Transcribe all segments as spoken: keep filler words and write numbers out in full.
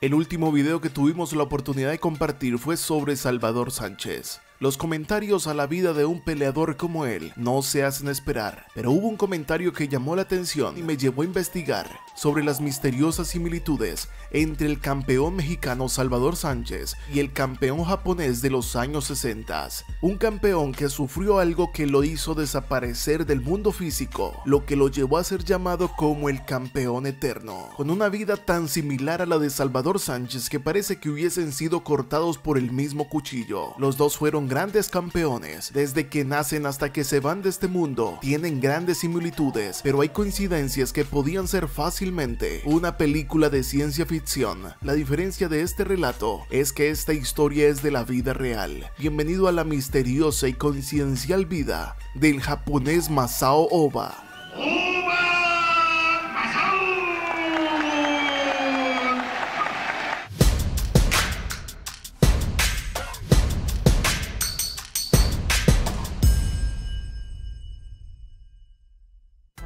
El último video que tuvimos la oportunidad de compartir fue sobre Salvador Sánchez. Los comentarios a la vida de un peleador como él no se hacen esperar, pero hubo un comentario que llamó la atención y me llevó a investigar sobre las misteriosas similitudes entre el campeón mexicano Salvador Sánchez y el campeón japonés de los años sesenta, un campeón que sufrió algo que lo hizo desaparecer del mundo físico, lo que lo llevó a ser llamado como el campeón eterno, con una vida tan similar a la de Salvador Sánchez que parece que hubiesen sido cortados por el mismo cuchillo. Los dos fueron grandes campeones, desde que nacen hasta que se van de este mundo, tienen grandes similitudes, pero hay coincidencias que podían ser fácilmente una película de ciencia ficción. La diferencia de este relato es que esta historia es de la vida real. Bienvenido a la misteriosa y coincidencial vida del japonés Masao Ohba.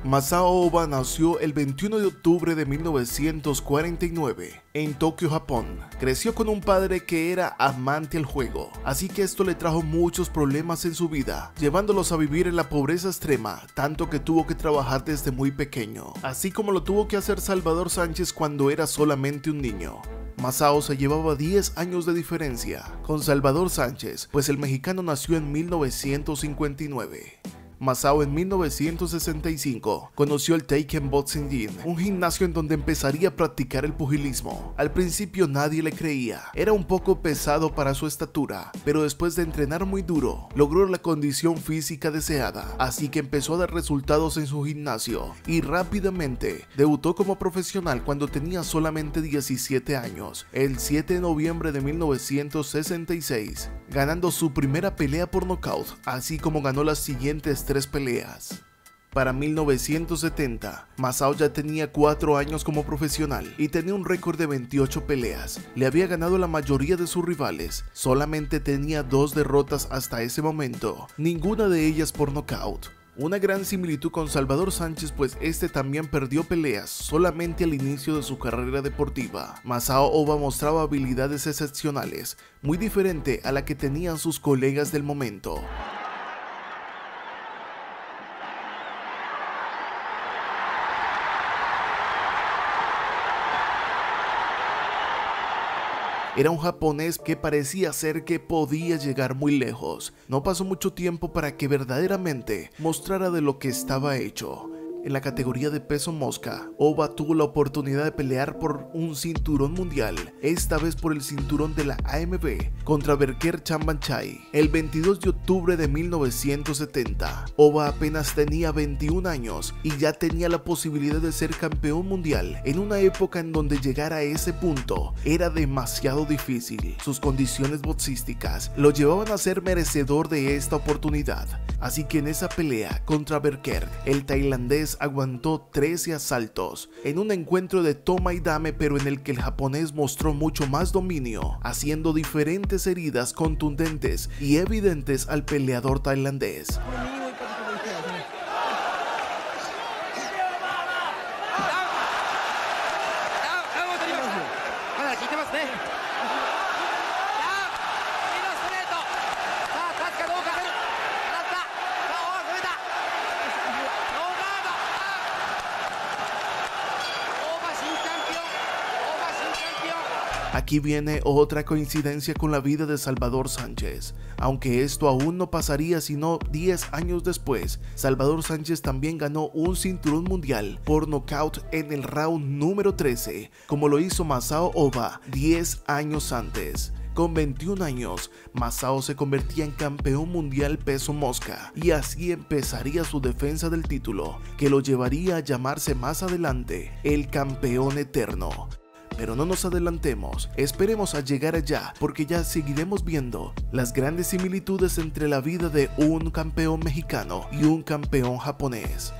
Masao Ohba nació el veintiuno de octubre de mil novecientos cuarenta y nueve en Tokio, Japón. Creció con un padre que era amante al juego, así que esto le trajo muchos problemas en su vida, llevándolos a vivir en la pobreza extrema, tanto que tuvo que trabajar desde muy pequeño, así como lo tuvo que hacer Salvador Sánchez cuando era solamente un niño. Masao se llevaba diez años de diferencia con Salvador Sánchez, pues el mexicano nació en mil novecientos cincuenta y nueve. Masao en mil novecientos sesenta y cinco conoció el Take in Boxing Gym, un gimnasio en donde empezaría a practicar el pugilismo. Al principio nadie le creía, era un poco pesado para su estatura, pero después de entrenar muy duro, logró la condición física deseada, así que empezó a dar resultados en su gimnasio y rápidamente debutó como profesional cuando tenía solamente diecisiete años, el siete de noviembre de mil novecientos sesenta y seis, ganando su primera pelea por nocaut, así como ganó las siguientes tres peleas. Para mil novecientos setenta, Masao ya tenía cuatro años como profesional y tenía un récord de veintiocho peleas. Le había ganado la mayoría de sus rivales, solamente tenía dos derrotas hasta ese momento, ninguna de ellas por nocaut. Una gran similitud con Salvador Sánchez, pues este también perdió peleas solamente al inicio de su carrera deportiva. Masao Ohba mostraba habilidades excepcionales, muy diferente a la que tenían sus colegas del momento. Era un japonés que parecía ser que podía llegar muy lejos. No pasó mucho tiempo para que verdaderamente mostrara de lo que estaba hecho. En la categoría de peso mosca, Ohba tuvo la oportunidad de pelear por un cinturón mundial, esta vez por el cinturón de la A M B, contra Berkrerk Chartvanchai, el veintidós de octubre de mil novecientos setenta. Ohba apenas tenía veintiún años y ya tenía la posibilidad de ser campeón mundial en una época en donde llegar a ese punto era demasiado difícil. Sus condiciones boxísticas lo llevaban a ser merecedor de esta oportunidad, así que en esa pelea contra Berkrerk, el tailandés aguantó trece asaltos en un encuentro de toma y dame, pero en el que el japonés mostró mucho más dominio, haciendo diferentes heridas contundentes y evidentes al peleador tailandés. Aquí viene otra coincidencia con la vida de Salvador Sánchez. Aunque esto aún no pasaría sino diez años después, Salvador Sánchez también ganó un cinturón mundial por nocaut en el round número trece, como lo hizo Masao Ohba diez años antes. Con veintiún años, Masao se convertía en campeón mundial peso mosca y así empezaría su defensa del título, que lo llevaría a llamarse más adelante el campeón eterno. Pero no nos adelantemos, esperemos a llegar allá, porque ya seguiremos viendo las grandes similitudes entre la vida de un campeón mexicano y un campeón japonés.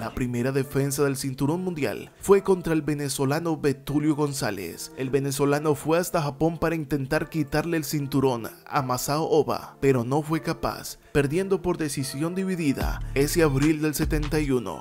La primera defensa del cinturón mundial fue contra el venezolano Betulio González. El venezolano fue hasta Japón para intentar quitarle el cinturón a Masao Ohba, pero no fue capaz, perdiendo por decisión dividida ese abril del setenta y uno.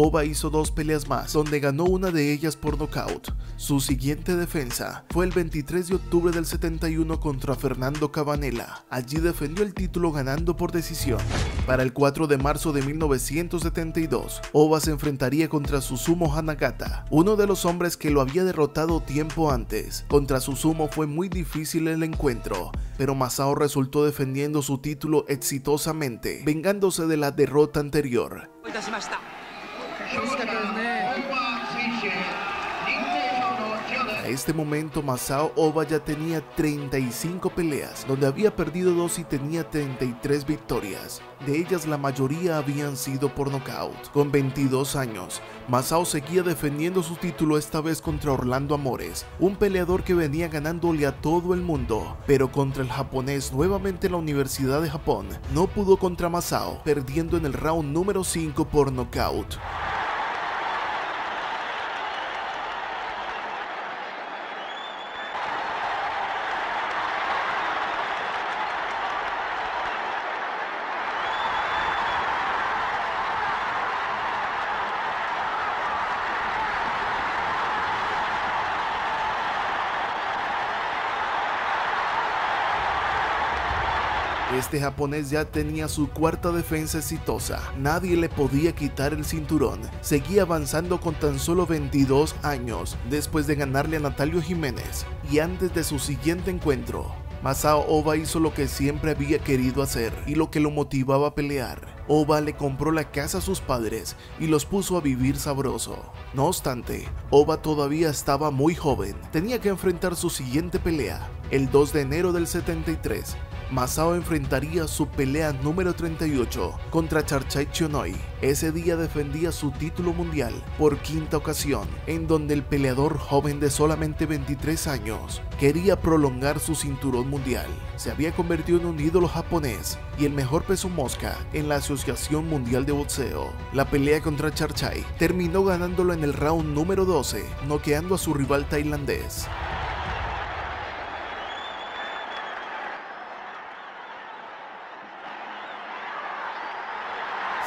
Ohba hizo dos peleas más, donde ganó una de ellas por nocaut. Su siguiente defensa fue el veintitrés de octubre del setenta y uno contra Fernando Cabanela. Allí defendió el título ganando por decisión. Para el cuatro de marzo de mil novecientos setenta y dos, Ohba se enfrentaría contra Susumo Hanagata, uno de los hombres que lo había derrotado tiempo antes. Contra Susumo fue muy difícil el encuentro, pero Masao resultó defendiendo su título exitosamente, vengándose de la derrota anterior. A este momento Masao Ohba ya tenía treinta y cinco peleas, donde había perdido dos y tenía treinta y tres victorias. De ellas la mayoría habían sido por nocaut. Con veintidós años, Masao seguía defendiendo su título, esta vez contra Orlando Amores, un peleador que venía ganándole a todo el mundo, pero contra el japonés nuevamente en la Universidad de Japón. No pudo contra Masao, perdiendo en el round número cinco por nocaut. Este japonés ya tenía su cuarta defensa exitosa. Nadie le podía quitar el cinturón. Seguía avanzando con tan solo veintidós años, después de ganarle a Natalio Jiménez. Y antes de su siguiente encuentro, Masao Ohba hizo lo que siempre había querido hacer y lo que lo motivaba a pelear. Ohba le compró la casa a sus padres y los puso a vivir sabroso. No obstante, Ohba todavía estaba muy joven. Tenía que enfrentar su siguiente pelea. El dos de enero del setenta y tres, Masao enfrentaría su pelea número treinta y ocho contra Charchai Chionoi. Ese día defendía su título mundial por quinta ocasión, en donde el peleador joven de solamente veintitrés años quería prolongar su cinturón mundial. Se había convertido en un ídolo japonés y el mejor peso mosca en la Asociación Mundial de Boxeo. La pelea contra Charchai terminó ganándolo en el round número doce, noqueando a su rival tailandés.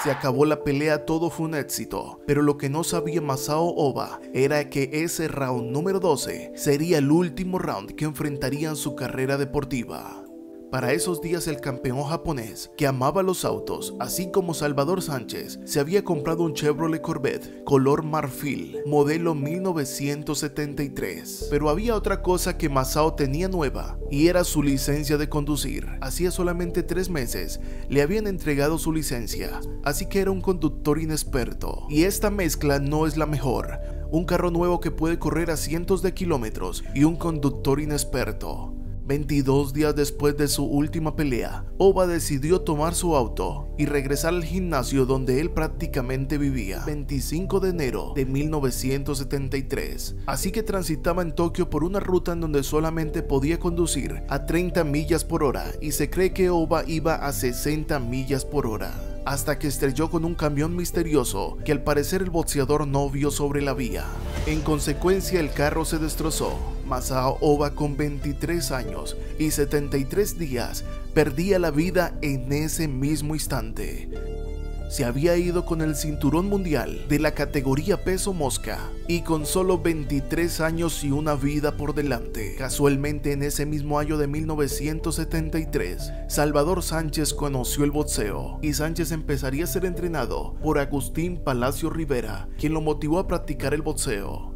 Se acabó la pelea, todo fue un éxito, pero lo que no sabía Masao Ohba era que ese round número doce sería el último round que enfrentarían su carrera deportiva. Para esos días el campeón japonés, que amaba los autos, así como Salvador Sánchez, se había comprado un Chevrolet Corvette color marfil, modelo mil novecientos setenta y tres. Pero había otra cosa que Masao tenía nueva, y era su licencia de conducir. Hacía solamente tres meses le habían entregado su licencia, así que era un conductor inexperto. Y esta mezcla no es la mejor, un carro nuevo que puede correr a cientos de kilómetros y un conductor inexperto. veintidós días después de su última pelea, Ohba decidió tomar su auto y regresar al gimnasio donde él prácticamente vivía. veinticinco de enero de mil novecientos setenta y tres. Así que transitaba en Tokio por una ruta en donde solamente podía conducir a treinta millas por hora, y se cree que Ohba iba a sesenta millas por hora, hasta que estrelló con un camión misterioso que al parecer el boxeador no vio sobre la vía. En consecuencia, el carro se destrozó. Masao Ohba, con veintitrés años y setenta y tres días, perdía la vida en ese mismo instante. Se había ido con el cinturón mundial de la categoría peso mosca y con solo veintitrés años y una vida por delante. Casualmente, en ese mismo año de mil novecientos setenta y tres, Salvador Sánchez conoció el boxeo, y Sánchez empezaría a ser entrenado por Agustín Palacio Rivera, quien lo motivó a practicar el boxeo.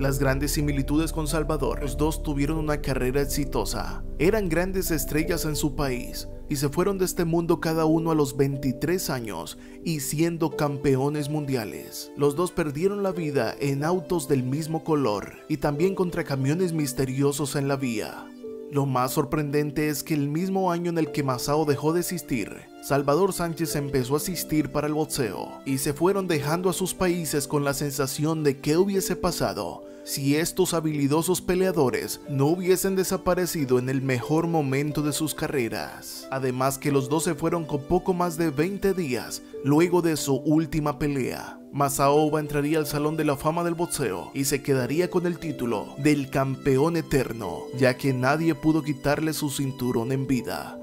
Las grandes similitudes con Salvador, los dos tuvieron una carrera exitosa, eran grandes estrellas en su país y se fueron de este mundo cada uno a los veintitrés años y siendo campeones mundiales. Los dos perdieron la vida en autos del mismo color y también contra camiones misteriosos en la vía. Lo más sorprendente es que el mismo año en el que Masao dejó de asistir, Salvador Sánchez empezó a asistir para el boxeo, y se fueron dejando a sus países con la sensación de qué hubiese pasado si estos habilidosos peleadores no hubiesen desaparecido en el mejor momento de sus carreras. Además que los dos se fueron con poco más de veinte días luego de su última pelea. Masao Ohba entraría al Salón de la Fama del Boxeo y se quedaría con el título del campeón eterno, ya que nadie pudo quitarle su cinturón en vida.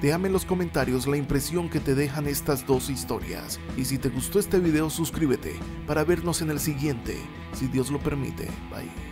Déjame en los comentarios la impresión que te dejan estas dos historias, y si te gustó este video suscríbete para vernos en el siguiente, si Dios lo permite. Bye.